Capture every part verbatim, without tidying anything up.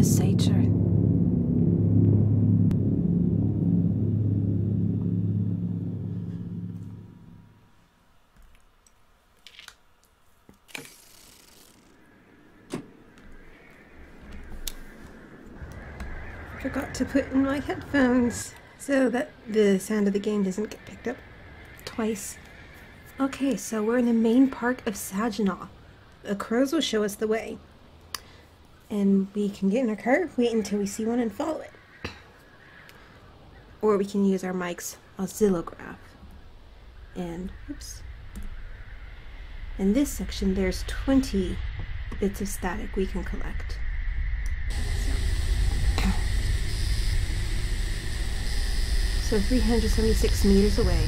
a satyr. Forgot to put in my headphones so that the sound of the game doesn't get picked up twice. Okay, so we're in the main park of Saginaw. The crows will show us the way. And we can get in our car, wait until we see one and follow it. Or we can use our mic's oscillograph. And, oops. In this section, there's twenty bits of static we can collect. So three hundred seventy-six meters away,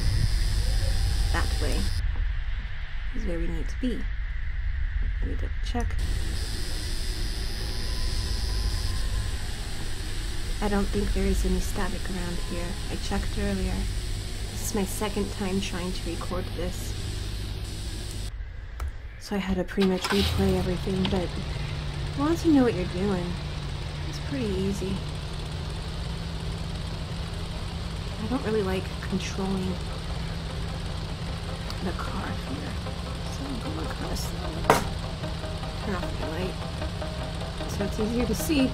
that way, is where we need to be. Let me double check. I don't think there is any static around here. I checked earlier. This is my second time trying to record this. So I had to pretty much replay everything, but once you know what you're doing, it's pretty easy. I don't really like controlling the car here, so I'm going kind of slow. Turn off the light so it's easier to see.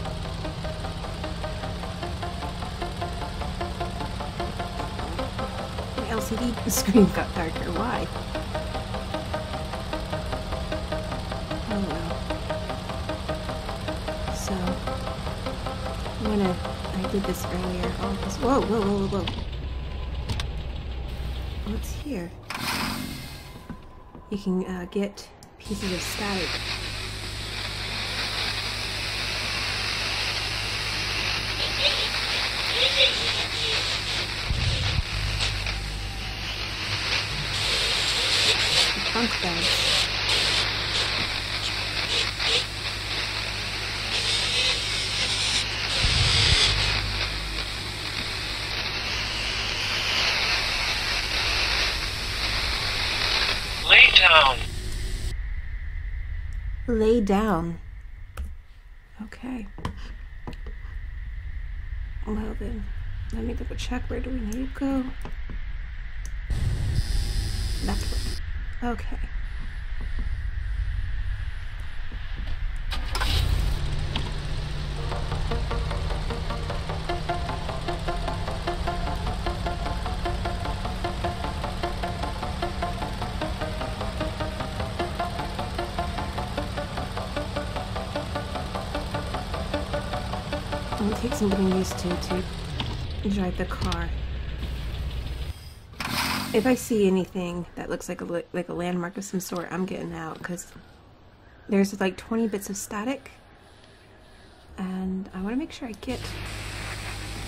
My L C D screen got darker. Why? Oh well. So I'm gonna. I did this earlier. Oh, this, whoa, whoa, whoa, whoa, whoa! What's here? You can uh, get pieces of static. Bunk beds. Lay down. Okay. Well then, let me double check. Where do we need to go? That way. Okay. Takes some getting used to to drive the car. If I see anything that looks like a like a landmark of some sort, I'm getting out because there's like twenty bits of static, and I want to make sure I get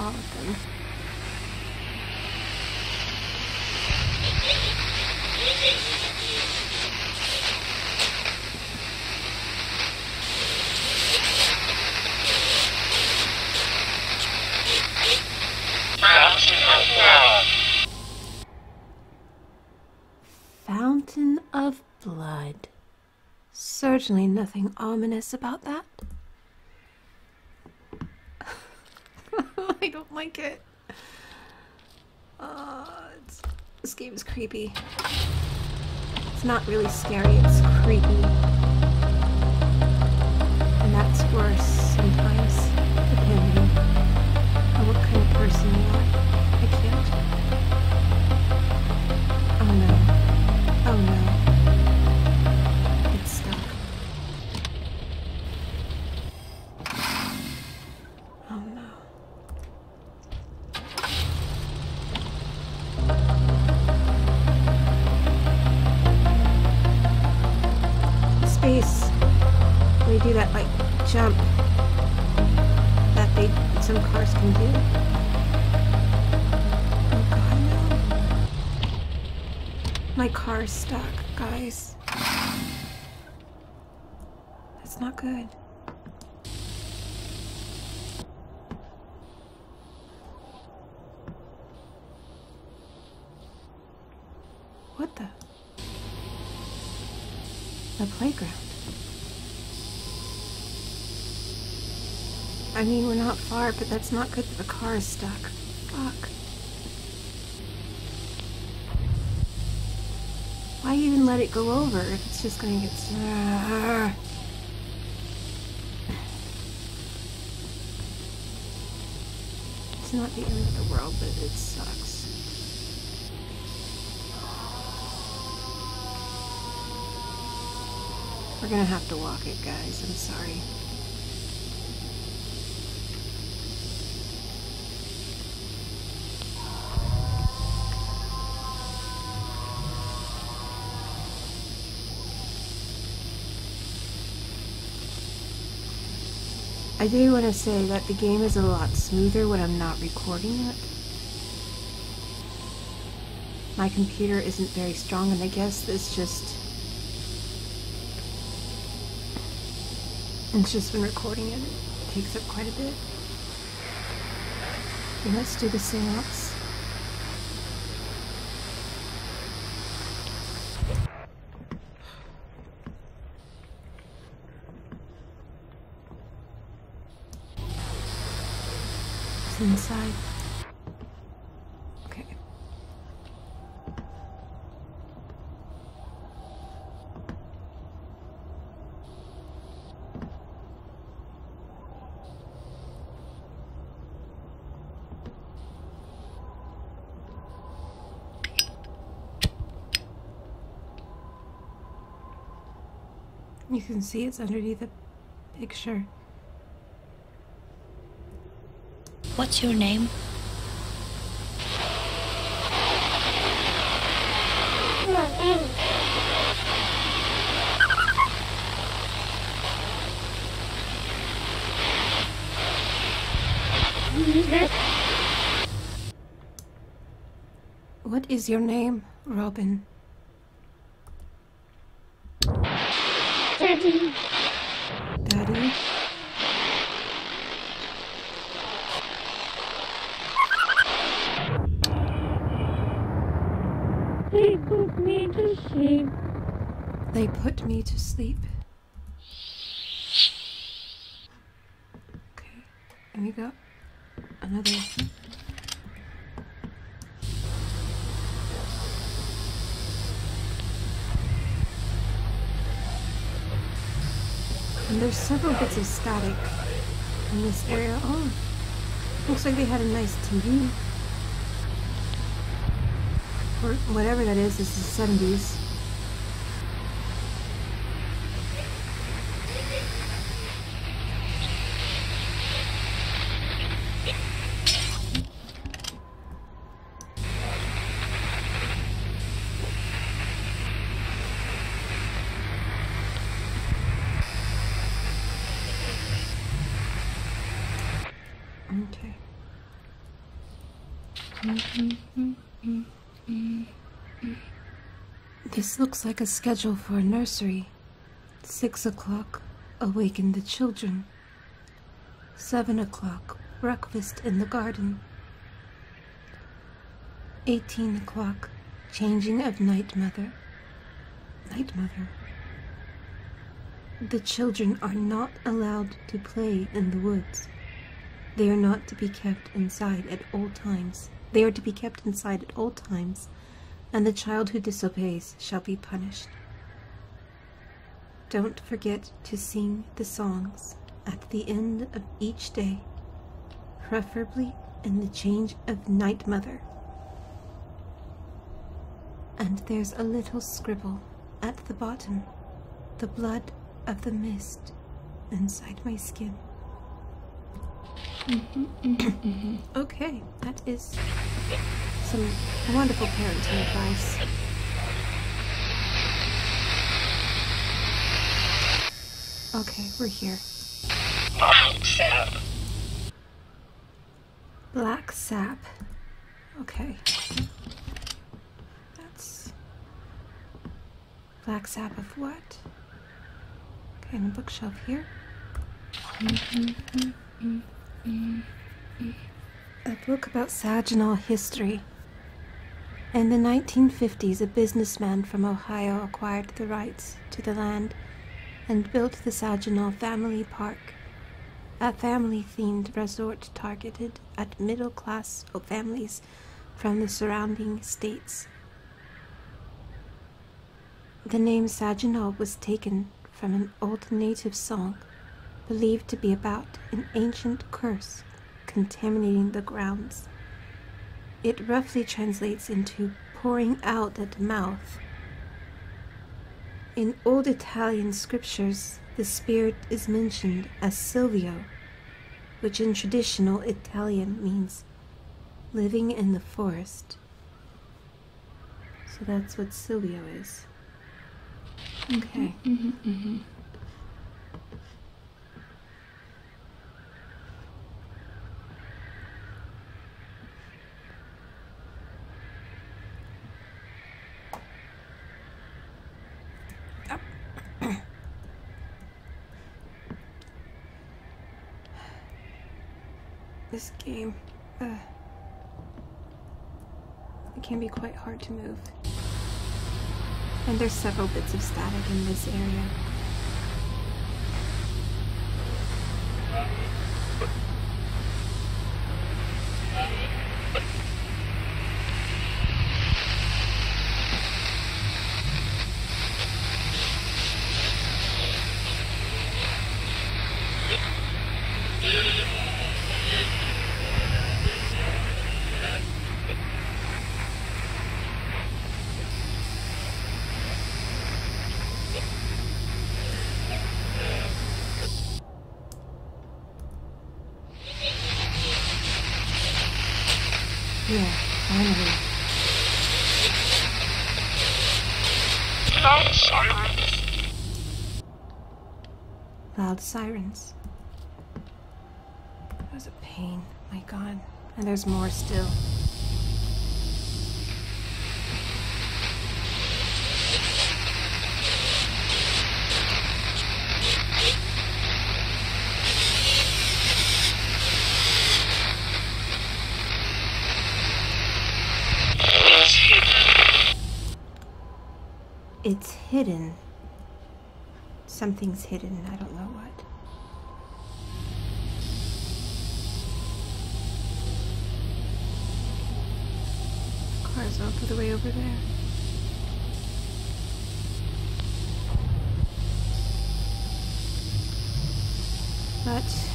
all of them. Fountain of blood. Certainly nothing ominous about that. I don't like it. Uh, it's, this game is creepy. It's not really scary, it's creepy. And that's worse sometimes, depending on what kind of person you are. I can't. Oh no. Oh no. It's stuck. Oh no. Space. We do that like jump that they some cars can do. My car's stuck, guys. That's not good. What the? The playground. I mean, we're not far, but that's not good that the car is stuck. Fuck. Why even let it go over if it's just going to get stuck? It's not the end of the world, but it sucks. We're gonna have to walk it, guys. I'm sorry. I do want to say that the game is a lot smoother when I'm not recording it. My computer isn't very strong, and I guess it's just... It's just when recording it, it takes up quite a bit. And let's do the synapse. It's inside. Okay. You can see it's underneath the picture. What's your name? What is your name, Robin? Daddy. Daddy? They put me to sleep. They put me to sleep. Okay, and we got another one. And there's several bits of static in this area. Oh, looks like they had a nice T V. Or whatever that is, this is the seventies. Okay. Mm-hmm, mm-hmm. This looks like a schedule for a nursery. Six o'clock, awaken the children. Seven o'clock, breakfast in the garden. Eighteen o'clock, changing of night mother. Night mother. The children are not allowed to play in the woods. They are not to be kept inside at all times. They are to be kept inside at all times, and the child who disobeys shall be punished. Don't forget to sing the songs at the end of each day, preferably in the change of night mother. And there's a little scribble at the bottom, the blood of the mist inside my skin. Mm-hmm, mm-hmm, mm-hmm. Okay, that is some wonderful parenting advice. Okay, we're here. Black sap. Black sap. Okay. That's... Black sap of what? Okay, and a bookshelf here. Mm-hmm, mm-hmm. Mm-hmm. A book about Saginaw history. In the nineteen fifties, a businessman from Ohio acquired the rights to the land and built the Saginaw Family Park, a family-themed resort targeted at middle-class families from the surrounding states. The name Saginaw was taken from an old native song believed to be about an ancient curse contaminating the grounds. It roughly translates into pouring out at the mouth. In old Italian scriptures, the spirit is mentioned as Silvio, which in traditional Italian means living in the forest. So that's what Silvio is. Okay. Mm-hmm, mm-hmm. This game, uh, it can be quite hard to move. And there's several bits of static in this area. Sirens. That was a pain, my God. And there's more still. It's hidden. It's hidden. Something's hidden, I don't know what. Car's all the way over there. But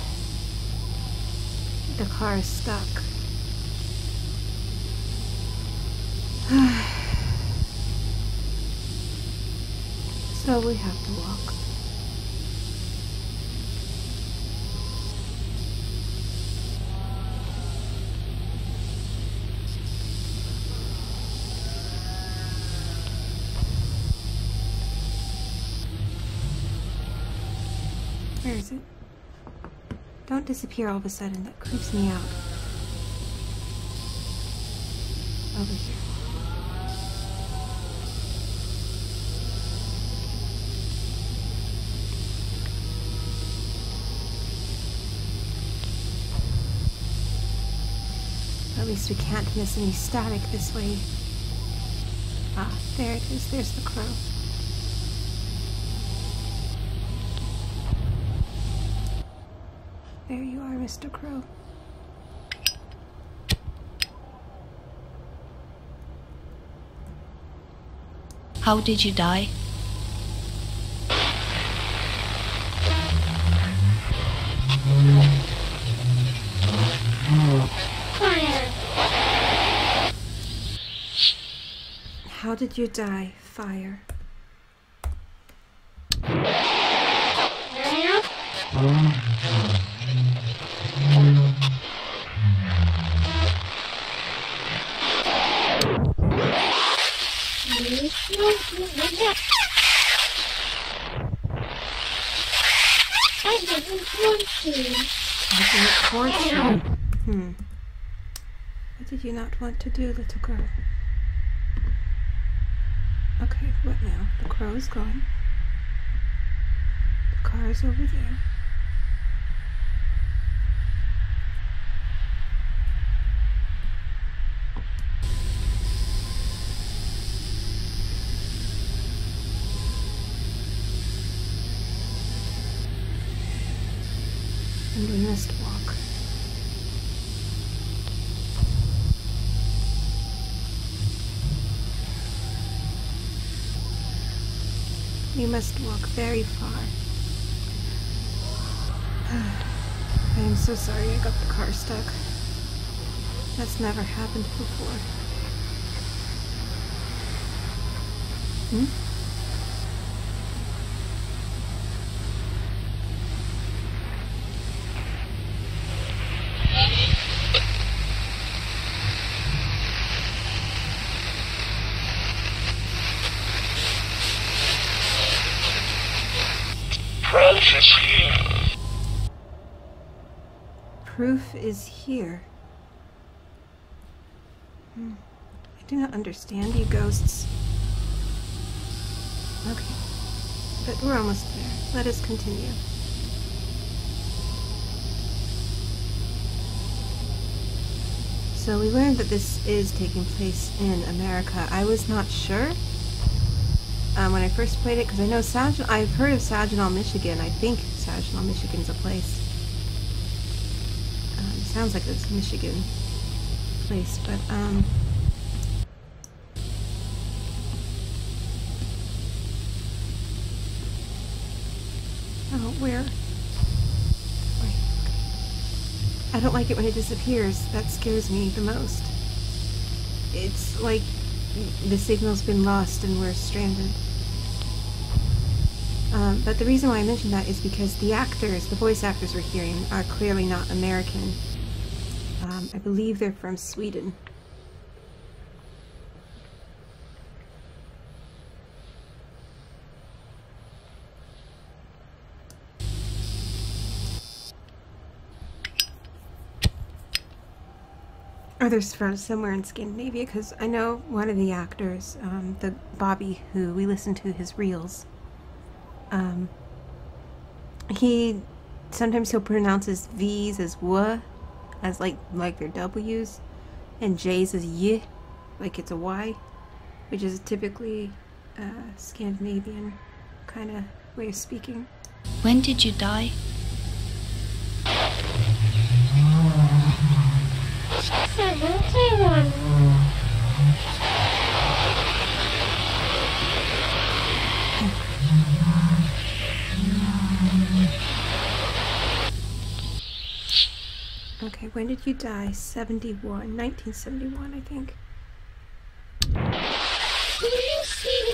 the car is stuck. So we have to walk. Don't disappear all of a sudden, that creeps me out. Over here. At least we can't miss any static this way. Ah, there it is, there's the crow. There you are, Mister Crow. How did you die? How did you die? Fire. Hmm. What did you not want to do, little girl? Okay, what now? The crow is gone. The car is over there. and we must walk. You must walk very far. I am so sorry I got the car stuck. That's never happened before. Hmm? Proof is here. Hmm. I do not understand you ghosts. Okay, but we're almost there. Let us continue. So we learned that this is taking place in America. I was not sure um, when I first played it, because I know Saginaw, I've heard of Saginaw, Michigan. I think Saginaw, Michigan's a place. Sounds like it's a Michigan place, but um, oh, where? Wait. I don't like it when it disappears. That scares me the most. It's like the signal's been lost and we're stranded. Um, but the reason why I mentioned that is because the actors, the voice actors we're hearing, are clearly not American. Um, I believe they're from Sweden. Or they're from somewhere in Scandinavia, because I know one of the actors, um, the Bobby, who we listened to his reels. Um, he sometimes he'll pronounce his V's as W, as like like their W's, and J's as Y, like it's a Y, which is typically uh, Scandinavian kind of way of speaking. When did you die? Okay, when did you die? seventy-one, nineteen seventy-one, I think. Do you see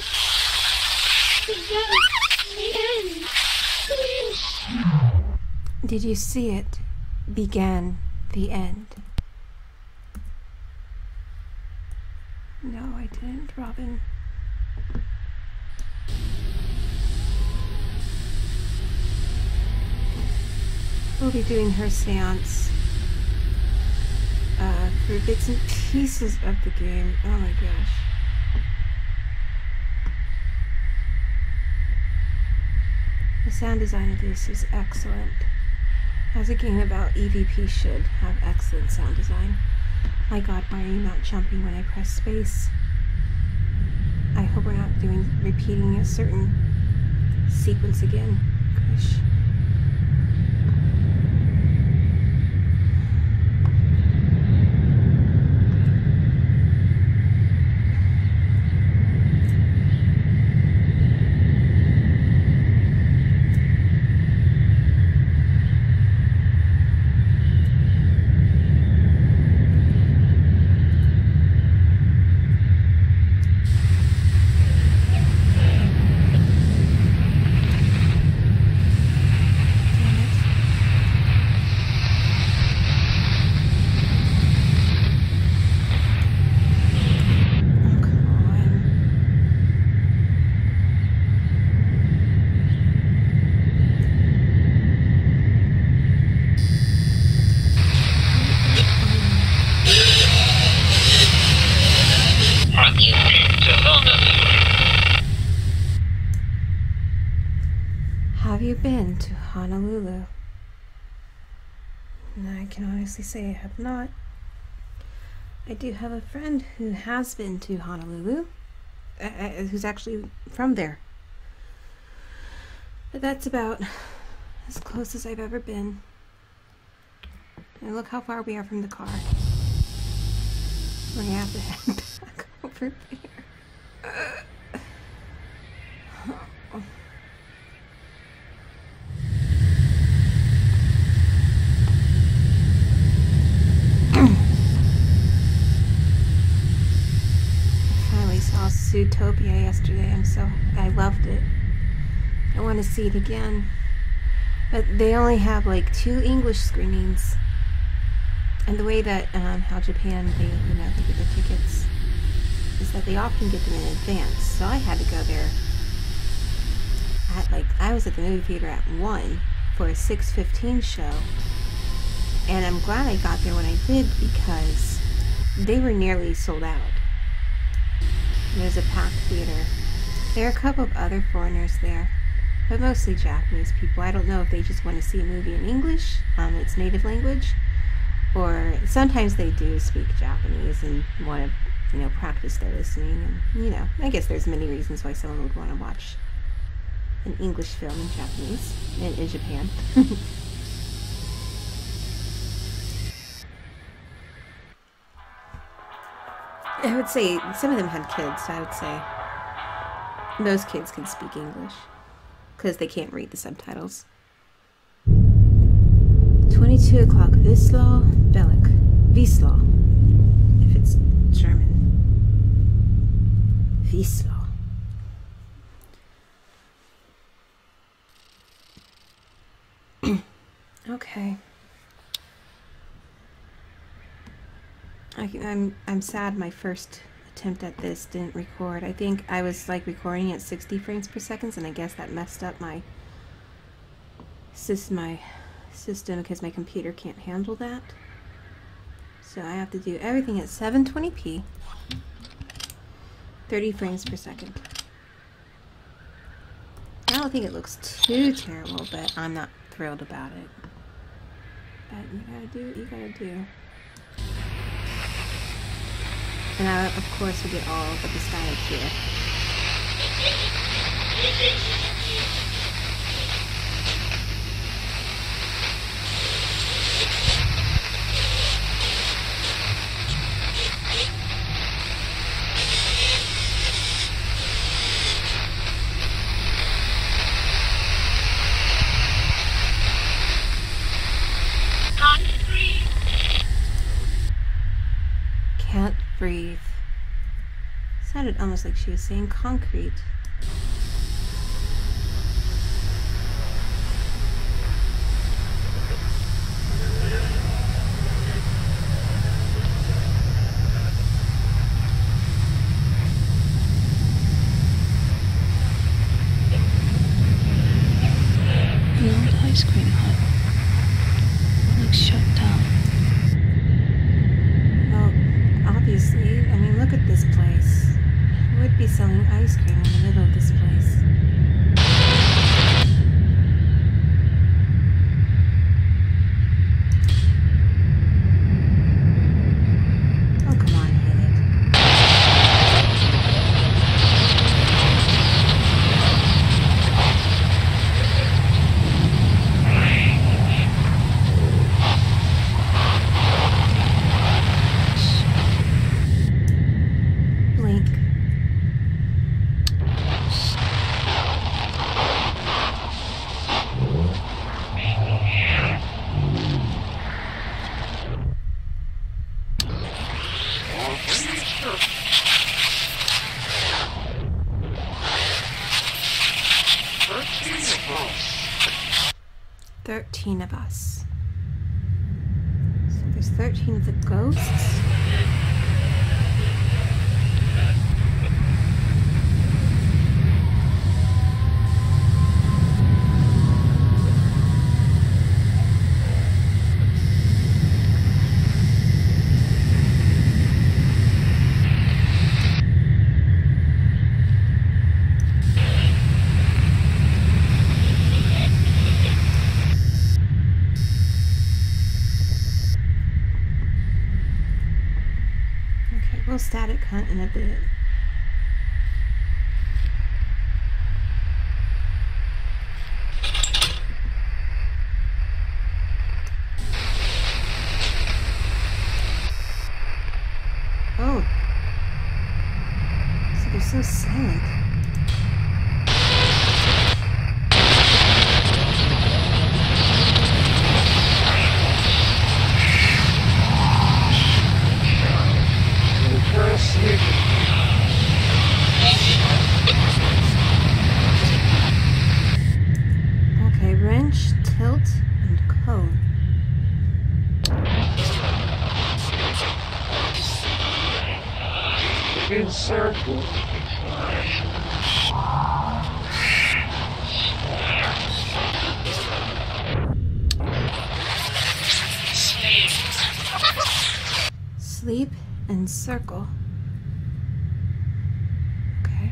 the end? Did you see it? Began the end. No, I didn't, Robin. We'll be doing her seance. Uh, for bits and pieces of the game. Oh my gosh. The sound design of this is excellent. As a game about E V P should have excellent sound design. My god, why are you not jumping when I press space? I hope we're not doing repeating a certain sequence again. Gosh. Honolulu. No, I can honestly say I have not. I do have a friend who has been to Honolulu, uh, who's actually from there. But that's about as close as I've ever been. And look how far we are from the car. We're gonna have to head back over there. Oh. Zootopia yesterday. I'm so I loved it. I want to see it again, but they only have like two English screenings. And the way that um, how Japan they you know they get the tickets is that they often get them in advance. So I had to go there at like I was at the movie theater at one for a six fifteen show, and I'm glad I got there when I did because they were nearly sold out. There's a packed theater. There are a couple of other foreigners there, but mostly Japanese people. I don't know if they just want to see a movie in English, um, its native language, or sometimes they do speak Japanese and want to, you know, practice their listening. And, you know, I guess there's many reasons why someone would want to watch an English film in Japanese, in, in Japan. I would say some of them had kids, so I would say most kids can speak English because they can't read the subtitles. twenty-two o'clock, Wieslaw, Belek. Wieslaw, if it's German. Wieslaw. Okay. I can, I'm I'm sad my first attempt at this didn't record. I think I was like recording at sixty frames per second, and I guess that messed up my system, my system because my computer can't handle that. So I have to do everything at seven twenty p, thirty frames per second. I don't think it looks too terrible, but I'm not thrilled about it. But you gotta do what you gotta do. And I, of course, will get all of the static here. Breathe. Sounded almost like she was saying concrete. thirteen of us. So there's thirteen of the ghosts. Static hunt in a bit. so sad. Okay, wrench, tilt, and cone. In circle. Sleep and circle. Okay.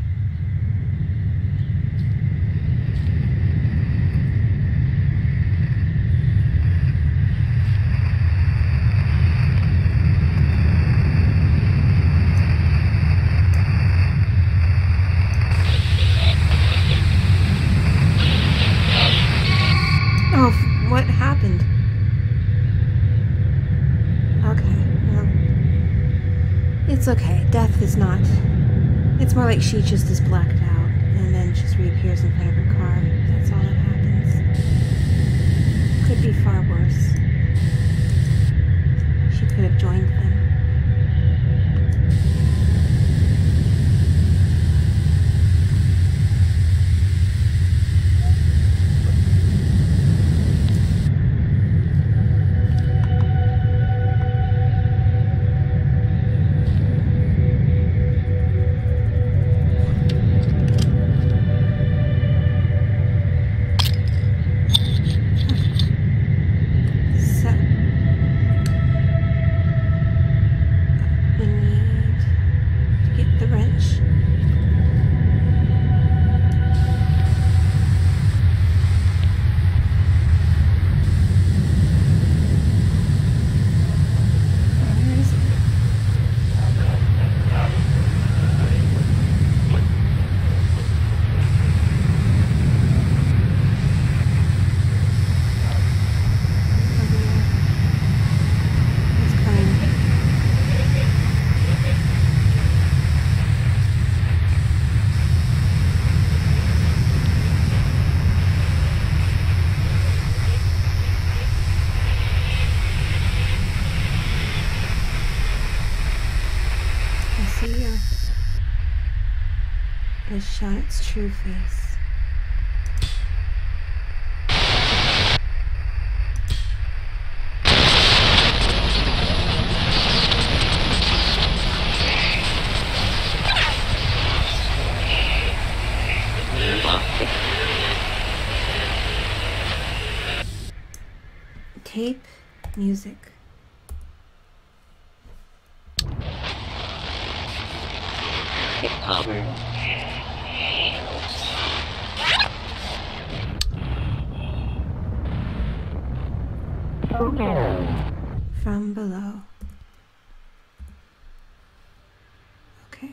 Oh, what happened? It's okay, death is not. It's more like she just is blacked out and then just reappears in front of her car. That's all that happens. Could be far worse. She could have joined them. Shot its true face. Tape, music. Hey, from below. Okay.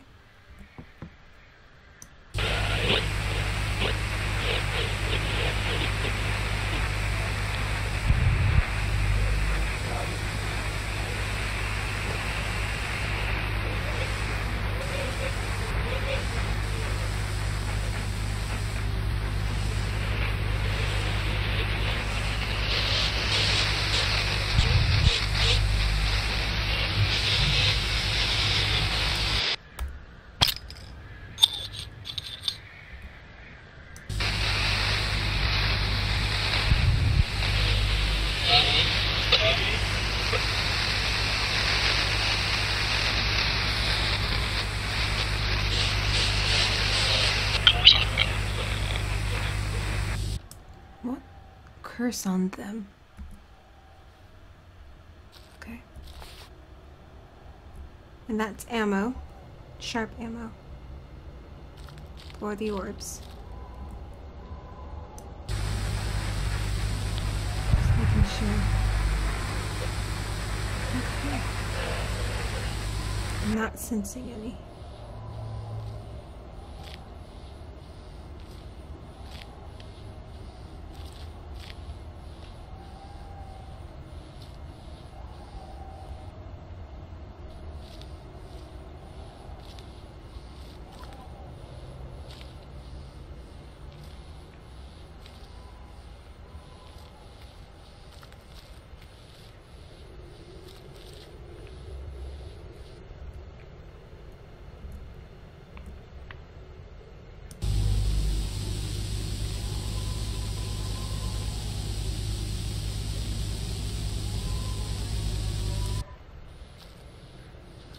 Curse on them. Okay. And that's ammo. Sharp ammo. For the orbs. Just making sure. Okay. I'm not sensing any.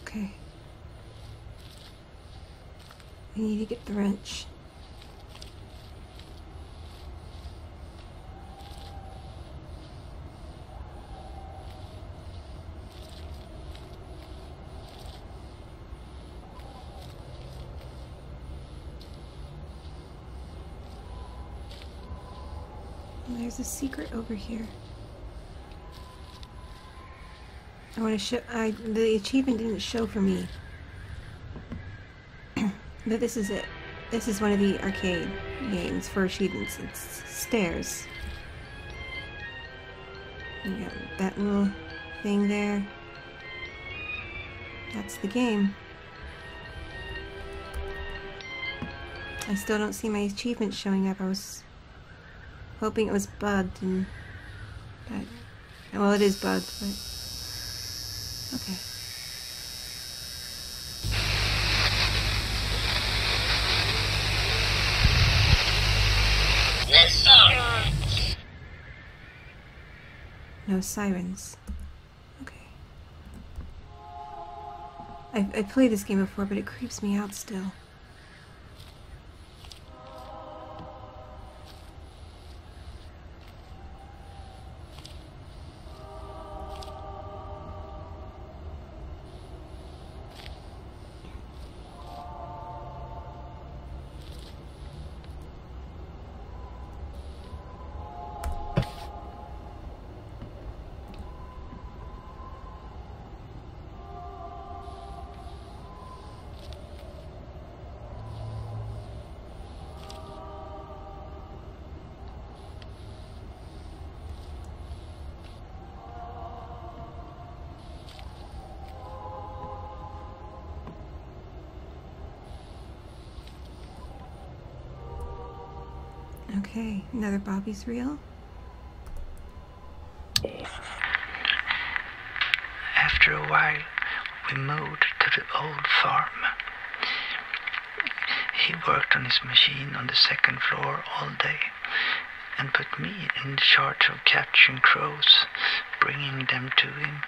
Okay. I need to get the wrench. There's a secret over here. I want to show. I the achievement didn't show for me, but this is it. This is one of the arcade games for achievements. It's stairs. You got that little thing there. That's the game. I still don't see my achievements showing up. I was hoping it was bugged, and but well, it is bugged, but okay. The sirens. No sirens. Okay. I I played this game before, but it creeps me out still. Okay, another Bobby's reel. After a while, we moved to the old farm. He worked on his machine on the second floor all day and put me in charge of catching crows, bringing them to him,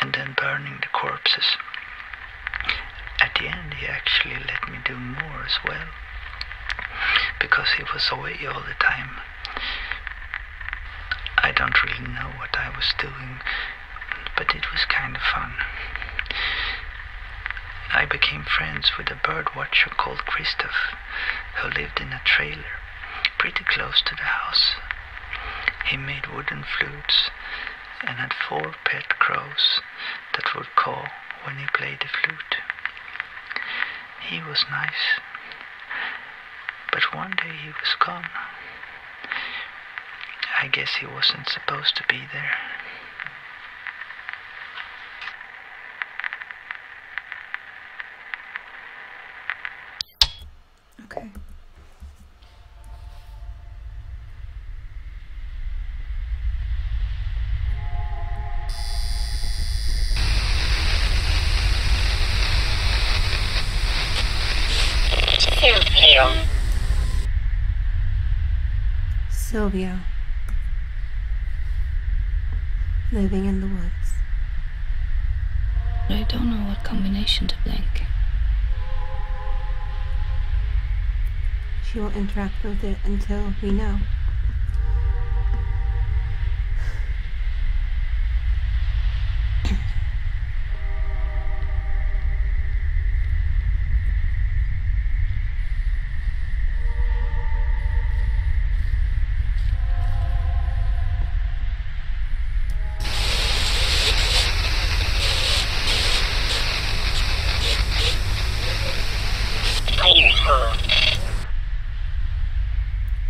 and then burning the corpses. At the end, he actually let me do more as well, because he was away all the time. I don't really know what I was doing, but it was kind of fun. I became friends with a birdwatcher called Christoph, who lived in a trailer pretty close to the house. He made wooden flutes and had four pet crows that would caw when he played the flute. He was nice. But one day he was gone. I guess he wasn't supposed to be there. Okay. Silvio. Silvio, living in the woods. I don't know what combination to blink. She won't interact with it until we know.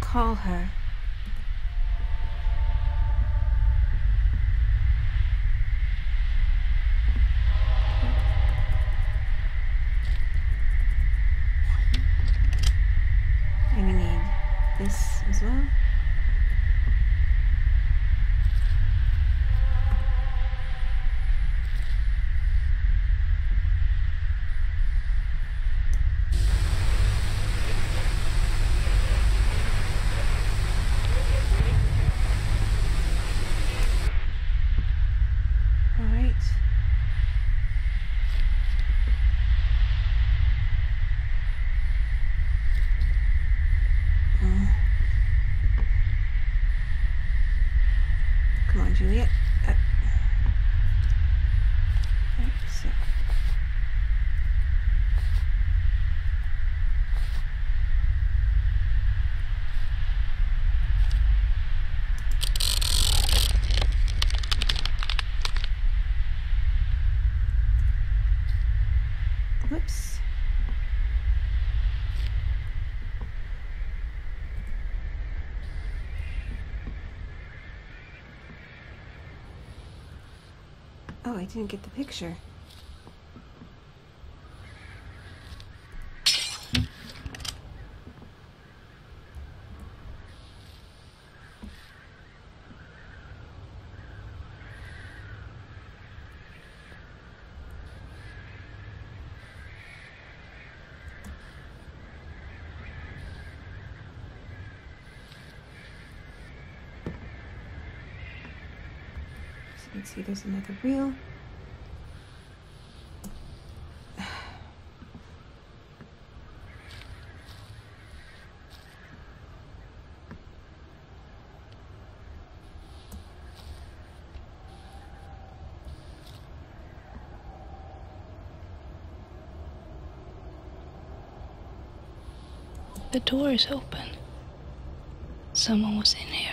Call her. And we need this as well. Oh, I didn't get the picture. Let's see, there's another reel. The door is open. Someone was in here.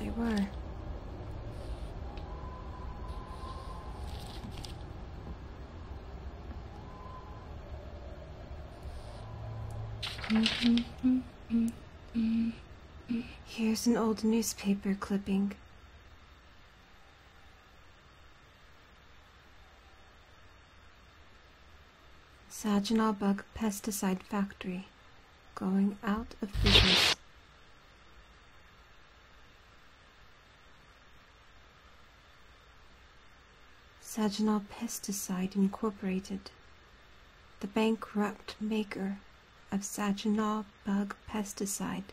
They were. Here's an old newspaper clipping. Saginaw Bug Pesticide Factory going out of business. Saginaw Pesticide Incorporated, the bankrupt maker of Saginaw Bug Pesticide,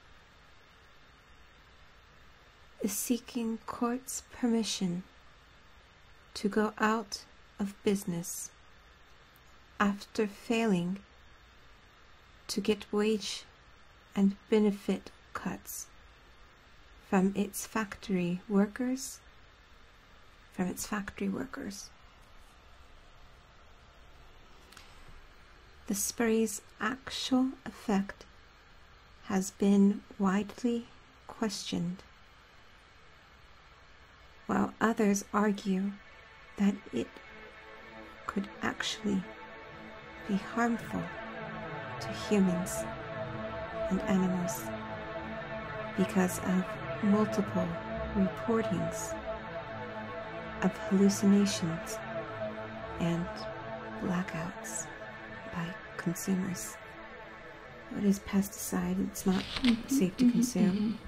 is seeking court's permission to go out of business after failing to get wage and benefit cuts from its factory workers. From its factory workers. The spray's actual effect has been widely questioned, while others argue that it could actually be harmful to humans and animals because of multiple reportings of hallucinations and blackouts by consumers. What is pesticide? It's not mm-hmm, safe to mm-hmm, consume.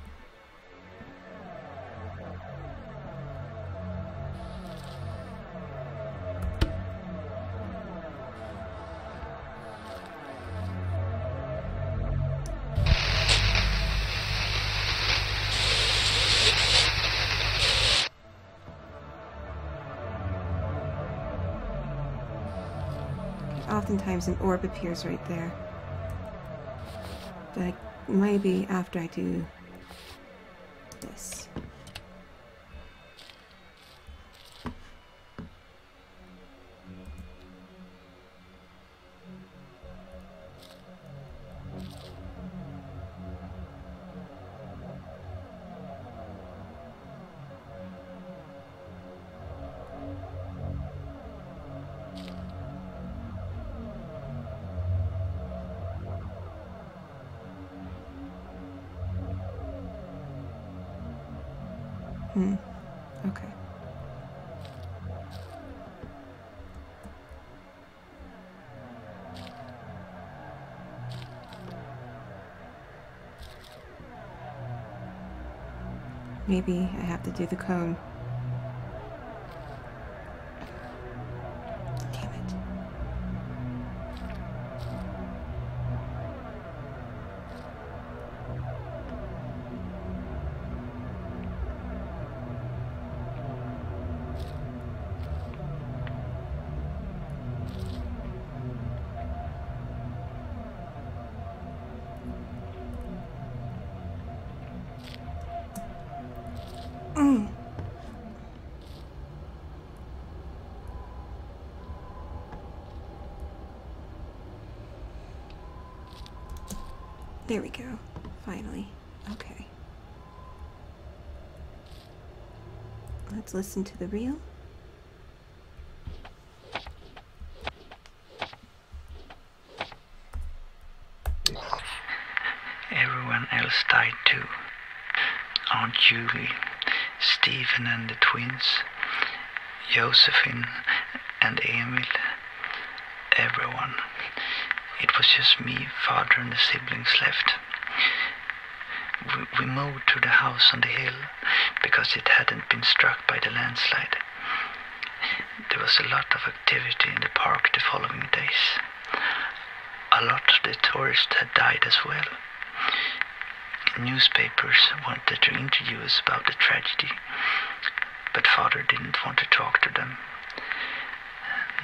Oftentimes an orb appears right there, but I, maybe after I do this. Hmm, okay. Maybe I have to do the cone. There we go, finally. Okay. Let's listen to the reel. Everyone else died too. Aunt Julie, Stephen and the twins, Josephine and Emil, everyone. It was just me, father and the siblings left. We, we moved to the house on the hill because it hadn't been struck by the landslide. There was a lot of activity in the park the following days. A lot of the tourists had died as well. Newspapers wanted to interview us about the tragedy, but father didn't want to talk to them.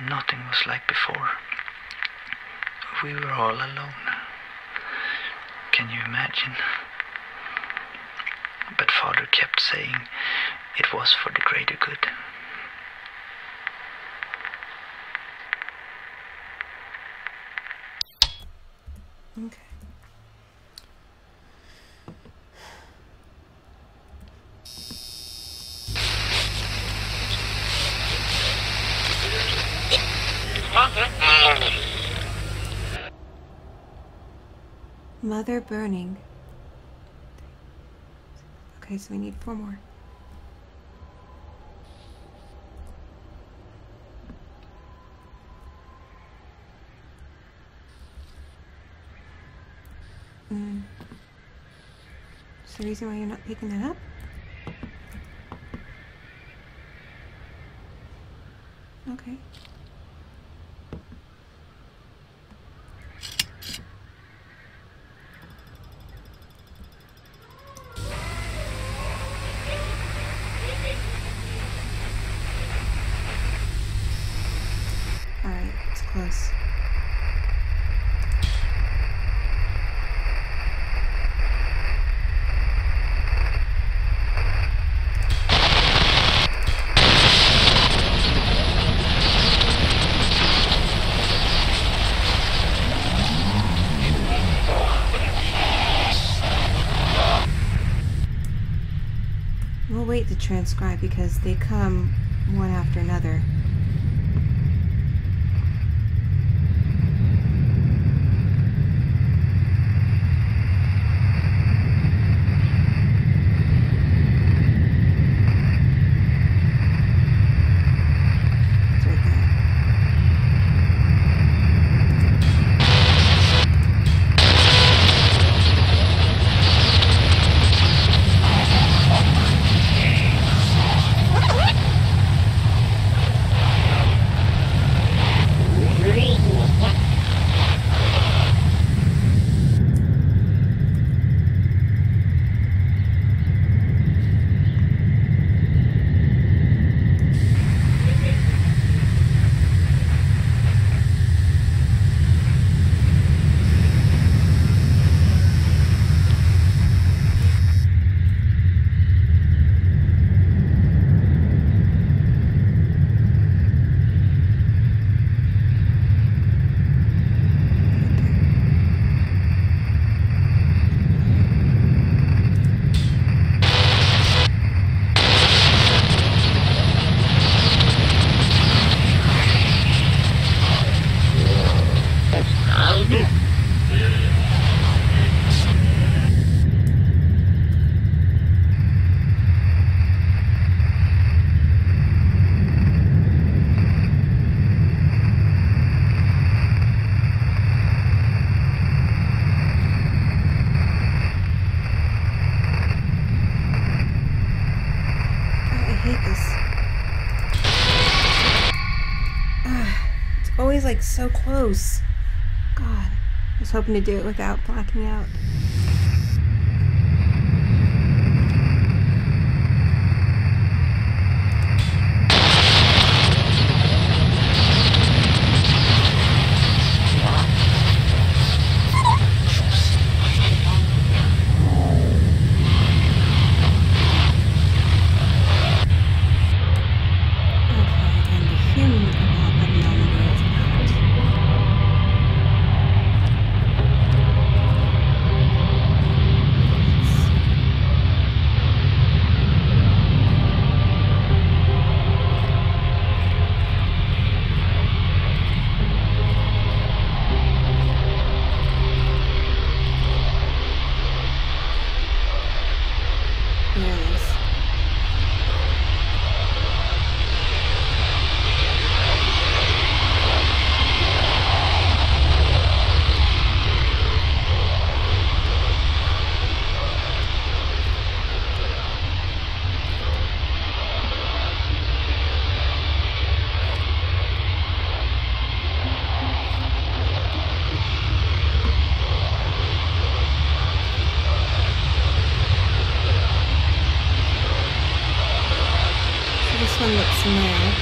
Nothing was like before. We were all alone. Can you imagine? But father kept saying it was for the greater good. Okay. Mother burning. Okay, so we need four more. Mm. Is there a reason why you're not picking that up? Okay. To transcribe because they come one after another. Like so close. God, I was hoping to do it without blacking out. This one looks mad.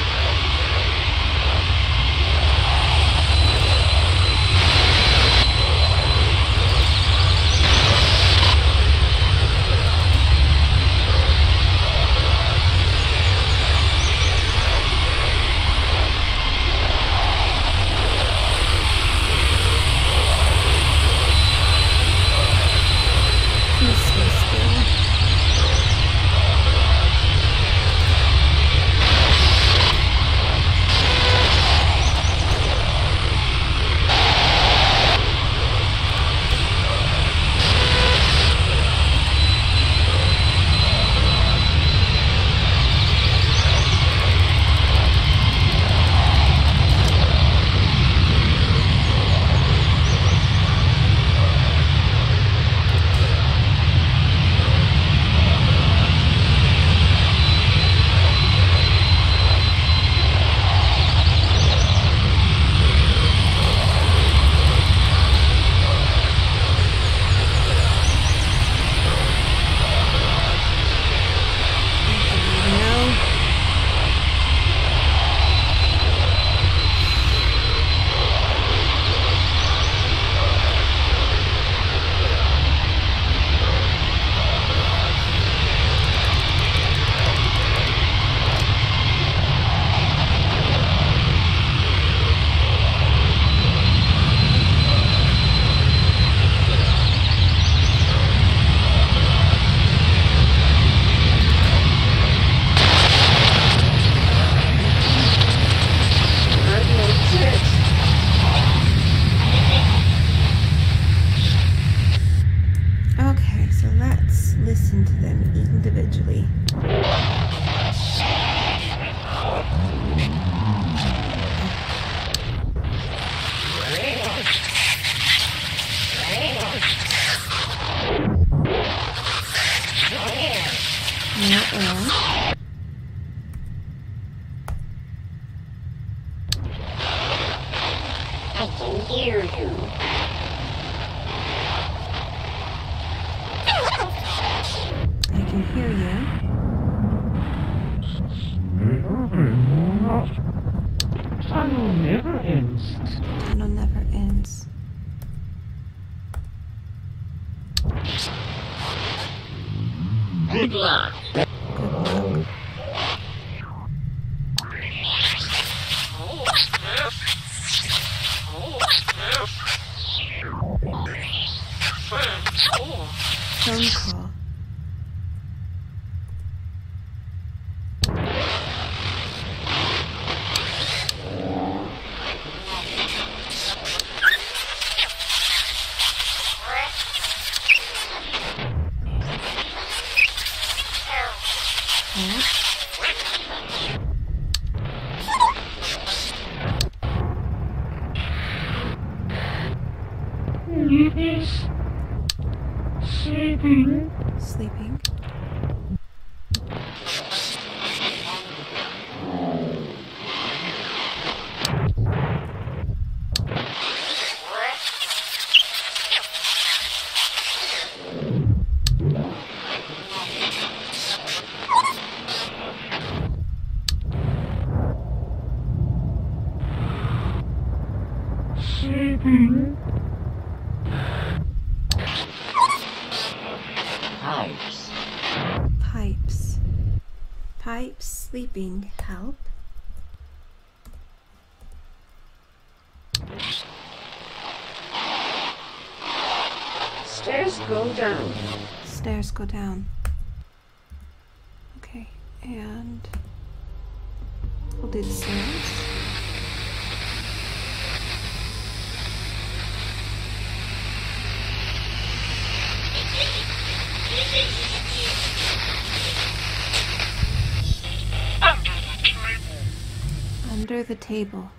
Sleeping help. Stairs go down. Stairs go down. Okay, and we'll do the stairs. Under the table.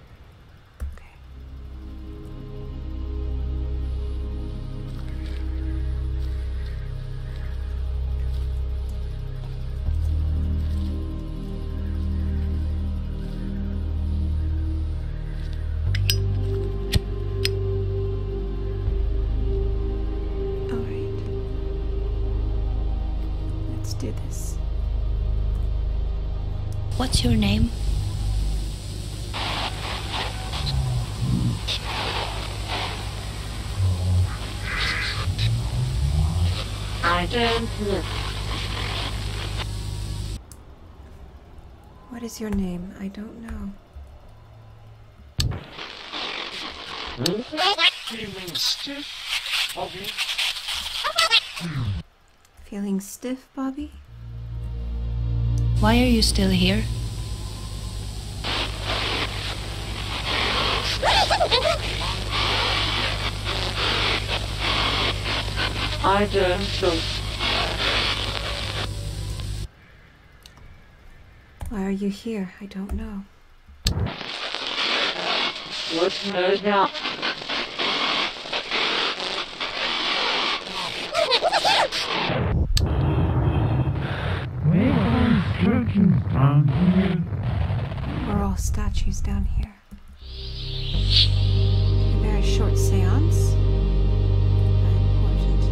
What's your name? I don't know. What is your name? I don't know. Feeling stiff, Bobby. Feeling stiff, Bobby? Why are you still here? I don't know. Why are you here? I don't know. What's known now? We're all statues down here. A very short séance. Not important.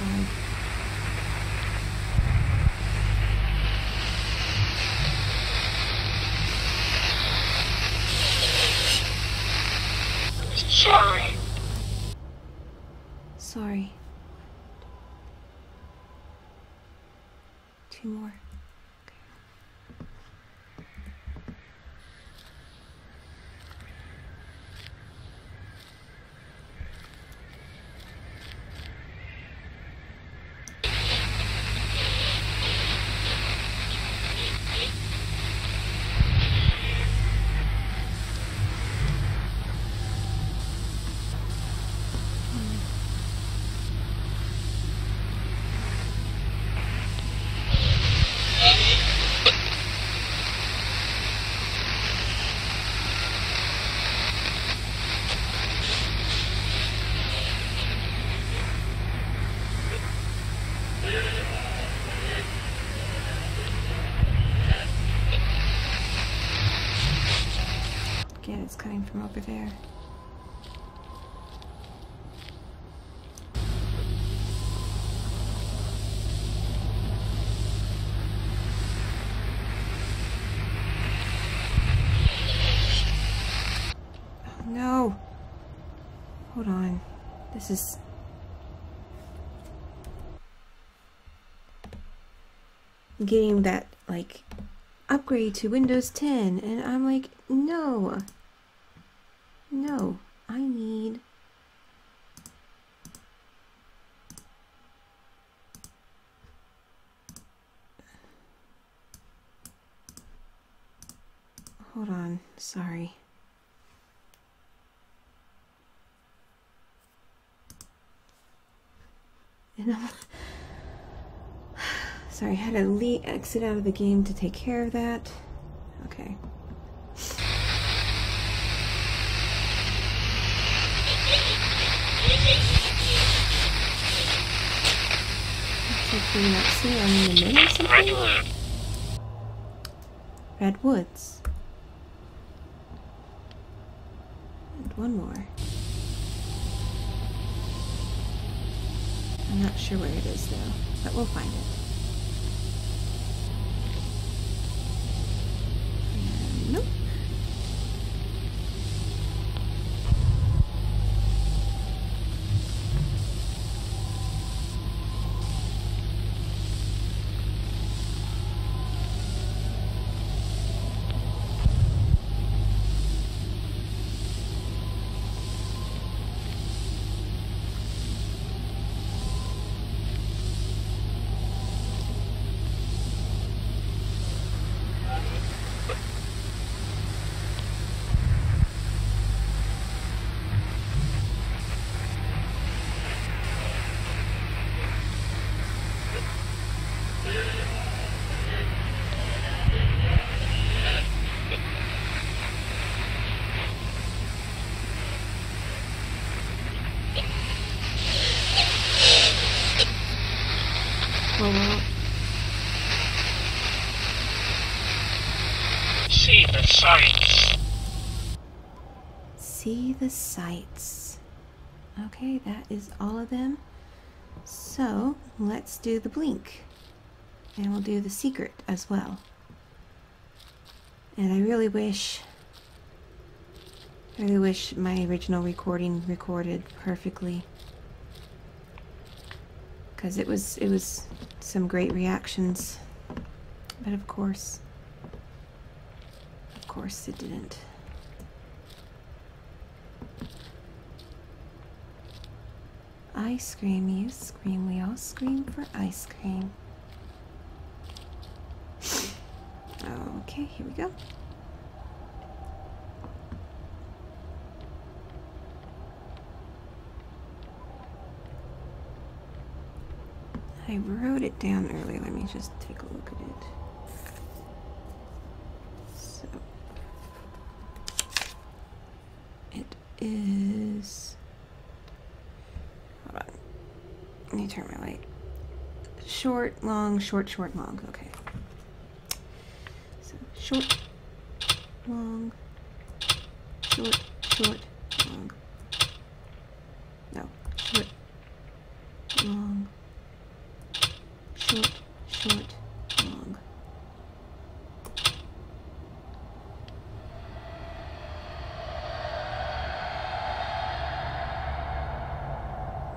outside. Sorry. Sorry. Two more. From over there. Oh no! Hold on. This is... I'm getting that, like, upgrade to Windows ten, and I'm like, no! No, I need... Hold on, sorry. And I'm... sorry, I had to le- exit out of the game to take care of that. Okay. Can not see I'm in the middle of something? Redwoods. And one more. I'm not sure where it is though, but we'll find it. And nope. See the sights. Okay, that is all of them. So let's do the blink, and we'll do the secret as well. And I really wish, I really wish my original recording recorded perfectly, because it was it was some great reactions. But of course, of course, it didn't. Ice cream, you scream, we all scream for ice cream. Okay, here we go. I wrote it down earlier. Let me just take a look at it. So, it is... Hold on. Let me turn my light. Short, long, short, short, long. Okay. So short, long, short, short, long. No, short, long, short, short, long.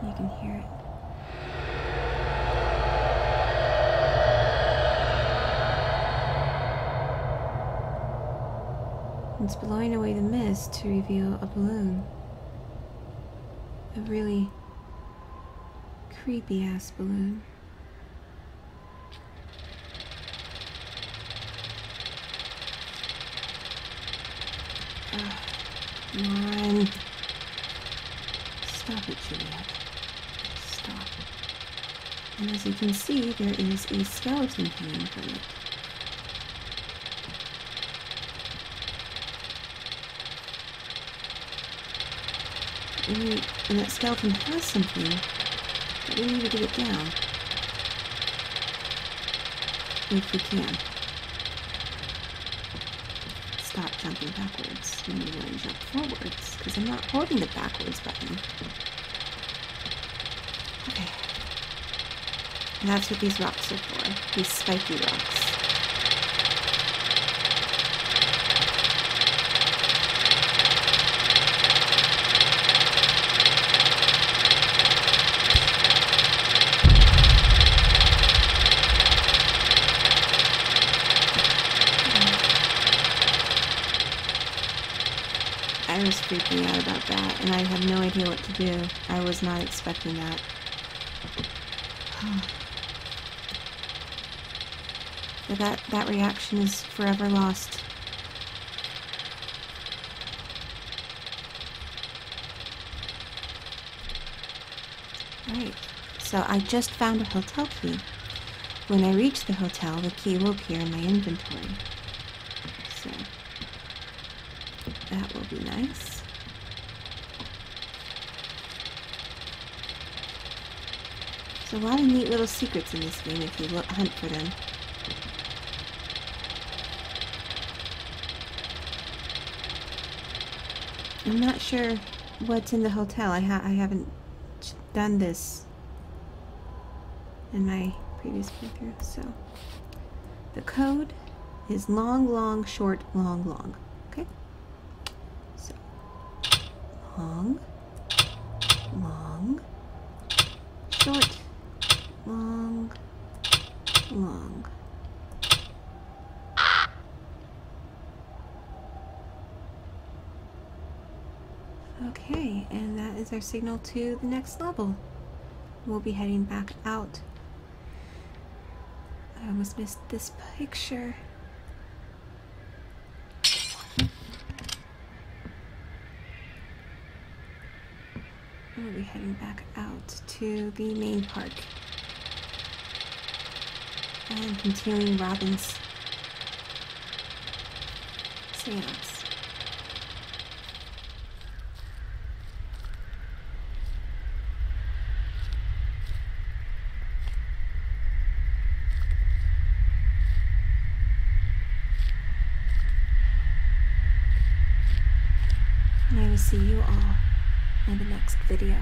You can hear it. It's blowing away the mist to reveal a balloon. A really creepy ass balloon. Ugh, come on. Stop it, Juliette. Stop it. And as you can see, there is a skeleton hanging from it. And that skeleton has something, but we need to get it down. If we can. Stop jumping backwards when you want to jump forwards, because I'm not holding the backwards button. Okay. And that's what these rocks are for, these spiky rocks. Freaking out about that, and I had no idea what to do. I was not expecting that. But that, that reaction is forever lost. Alright, so I just found a hotel key. When I reach the hotel, the key will appear in my inventory. So, that will be nice. A lot of neat little secrets in this game if you look, hunt for them. I'm not sure what's in the hotel. I, ha I haven't done this in my previous playthrough, so. The code is long, long, short, long, long. Okay? So, long, long, short, long, long. Okay, and that is our signal to the next level. We'll be heading back out. I almost missed this picture. We'll be heading back out to the main park. And continuing Robin's seance. And I will see you all in the next video.